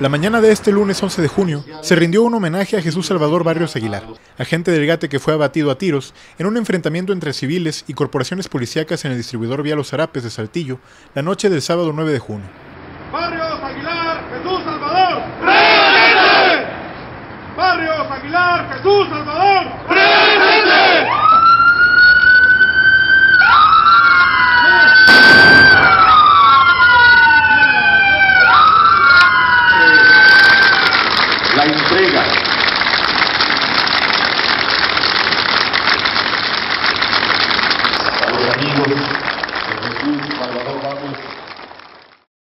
La mañana de este lunes 11 de junio se rindió un homenaje a Jesús Salvador Barrios Aguilar, agente del GATE que fue abatido a tiros en un enfrentamiento entre civiles y corporaciones policíacas en el distribuidor vial Los Sarapes de Saltillo la noche del sábado 9 de junio. ¡Barrios Aguilar, Jesús Salvador! ¡Presente! ¡Barrios Aguilar, Jesús Salvador!